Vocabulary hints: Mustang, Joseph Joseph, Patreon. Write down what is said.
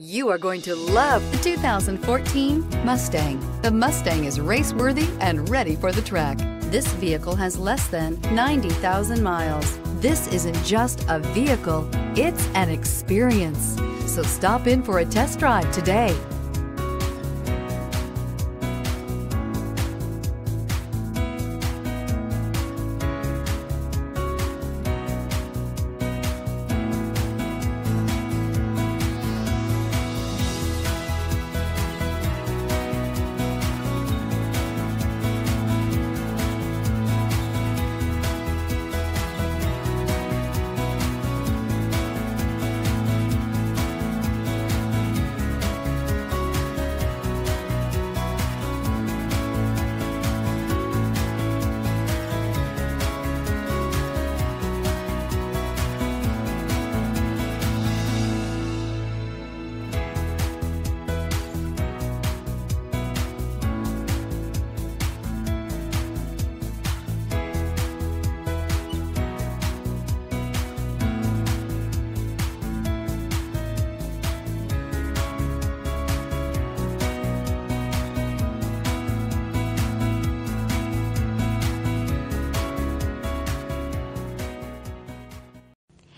You are going to love the 2014 Mustang. The Mustang is race-worthy and ready for the track. This vehicle has less than 90,000 miles. This isn't just a vehicle, it's an experience. So stop in for a test drive today.